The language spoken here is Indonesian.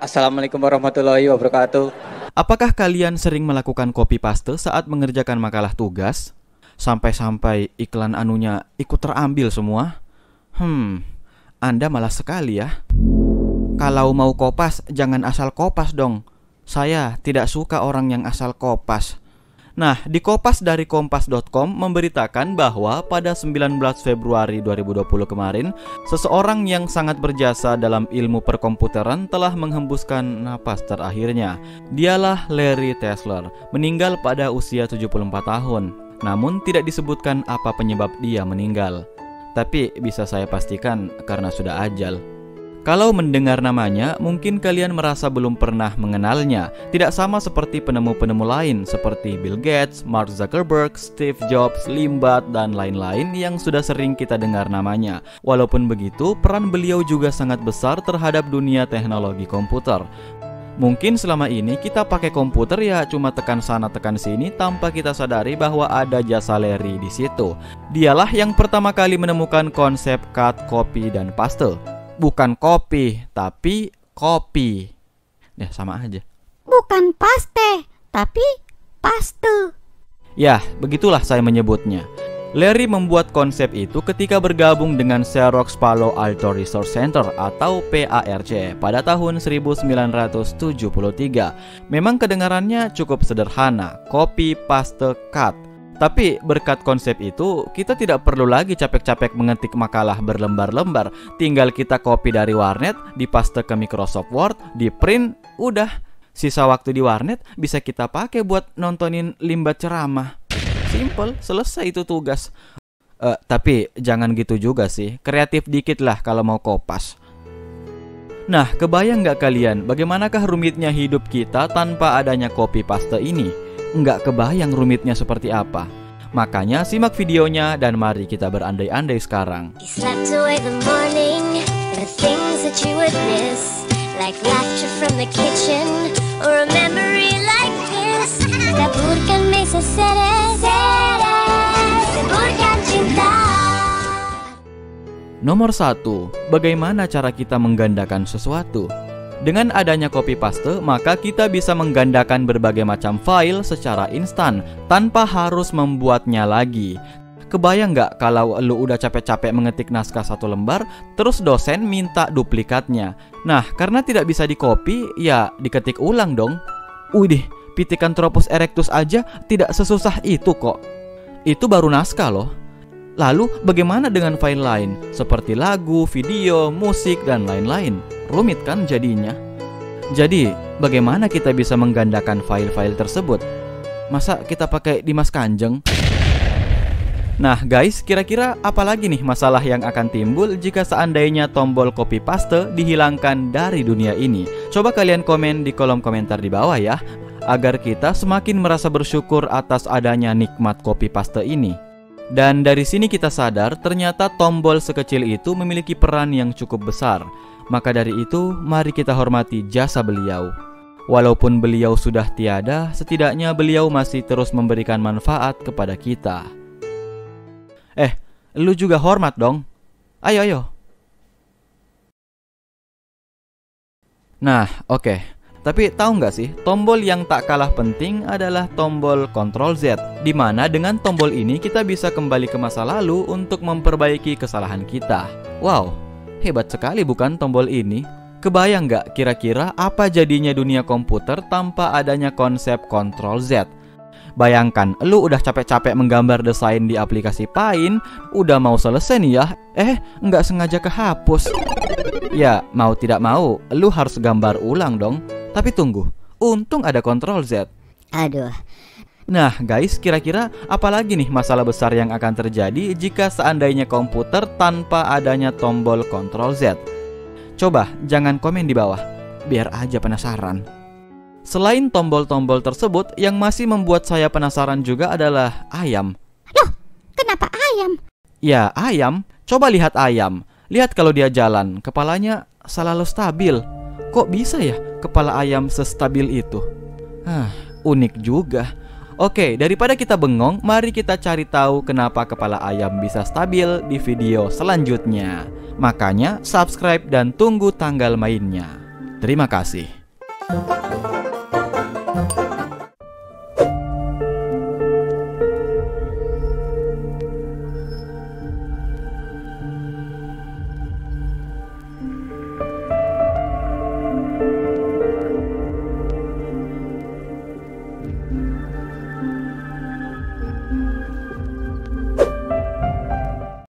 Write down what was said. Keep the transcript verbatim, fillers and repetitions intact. Assalamualaikum warahmatullahi wabarakatuh. Apakah kalian sering melakukan copy paste saat mengerjakan makalah tugas? Sampai-sampai iklan anunya ikut terambil semua? Hmm, Anda malas sekali ya. Kalau mau kopas, jangan asal kopas dong. Saya tidak suka orang yang asal kopas. Nah, di kopas dari kompas dot com memberitakan bahwa pada sembilan belas Februari dua ribu dua puluh kemarin, seseorang yang sangat berjasa dalam ilmu perkomputeran telah menghembuskan napas terakhirnya. Dialah Larry Tesler, meninggal pada usia tujuh puluh empat tahun. Namun tidak disebutkan apa penyebab dia meninggal. Tapi bisa saya pastikan karena sudah ajal. Kalau mendengar namanya, mungkin kalian merasa belum pernah mengenalnya. Tidak sama seperti penemu-penemu lain seperti Bill Gates, Mark Zuckerberg, Steve Jobs, Limbad, dan lain-lain yang sudah sering kita dengar namanya. Walaupun begitu, peran beliau juga sangat besar terhadap dunia teknologi komputer. Mungkin selama ini kita pakai komputer ya cuma tekan sana tekan sini tanpa kita sadari bahwa ada jasa Larry di situ. Dialah yang pertama kali menemukan konsep cut, copy, dan paste. Bukan copy, tapi copy. Ya sama aja. Bukan paste, tapi paste. Yah, begitulah saya menyebutnya. Larry membuat konsep itu ketika bergabung dengan Xerox Palo Alto Resource Center atau P A R C pada tahun seribu sembilan ratus tujuh puluh tiga. Memang kedengarannya cukup sederhana, copy, paste, cut. Tapi berkat konsep itu, kita tidak perlu lagi capek-capek mengetik makalah berlembar-lembar. Tinggal kita copy dari warnet, dipaste ke Microsoft Word, di print, udah. Sisa waktu di warnet bisa kita pakai buat nontonin Limbad ceramah. Simple, selesai itu tugas. Uh, tapi jangan gitu juga sih, kreatif dikit lah kalau mau kopas. Nah, kebayang nggak kalian bagaimanakah rumitnya hidup kita tanpa adanya copy paste ini? Nggak kebayang rumitnya seperti apa. Makanya simak videonya dan mari kita berandai-andai sekarang. Nomor satu. Bagaimana cara kita menggandakan sesuatu? Dengan adanya copy paste, maka kita bisa menggandakan berbagai macam file secara instan tanpa harus membuatnya lagi. Kebayang nggak kalau lu udah capek-capek mengetik naskah satu lembar, terus dosen minta duplikatnya? Nah, karena tidak bisa dikopi, ya diketik ulang dong. Widih, Pithecanthropus erectus aja tidak sesusah itu kok. Itu baru naskah loh. Lalu bagaimana dengan file lain, seperti lagu, video, musik, dan lain-lain? Rumit kan jadinya? Jadi, bagaimana kita bisa menggandakan file-file tersebut? Masa kita pakai Dimas Kanjeng? Nah guys, kira-kira apa lagi nih masalah yang akan timbul jika seandainya tombol copy paste dihilangkan dari dunia ini? Coba kalian komen di kolom komentar di bawah ya, agar kita semakin merasa bersyukur atas adanya nikmat copy paste ini. Dan dari sini kita sadar ternyata tombol sekecil itu memiliki peran yang cukup besar. Maka dari itu, mari kita hormati jasa beliau. Walaupun beliau sudah tiada, setidaknya beliau masih terus memberikan manfaat kepada kita. Eh, lu juga hormat dong. Ayo, ayo. Nah, oke. Okay. Tapi tahu nggak sih, tombol yang tak kalah penting adalah tombol control Z, di mana dengan tombol ini kita bisa kembali ke masa lalu untuk memperbaiki kesalahan kita. Wow, hebat sekali bukan tombol ini? Kebayang nggak kira-kira apa jadinya dunia komputer tanpa adanya konsep control Z? Bayangkan, lu udah capek-capek menggambar desain di aplikasi Paint, udah mau selesai nih ya, eh nggak sengaja kehapus. Ya, mau tidak mau, lu harus gambar ulang dong. Tapi tunggu, untung ada control Z. Aduh. Nah guys, kira-kira apalagi nih masalah besar yang akan terjadi jika seandainya komputer tanpa adanya tombol control Z? Coba, jangan komen di bawah, biar aja penasaran. Selain tombol-tombol tersebut, yang masih membuat saya penasaran juga adalah ayam. Loh, kenapa ayam? Ya, ayam. Coba lihat ayam. Lihat kalau dia jalan, kepalanya selalu stabil. Kok bisa ya kepala ayam sestabil itu? Hah, unik juga. Oke, daripada kita bengong, mari kita cari tahu kenapa kepala ayam bisa stabil di video selanjutnya. Makanya subscribe dan tunggu tanggal mainnya. Terima kasih.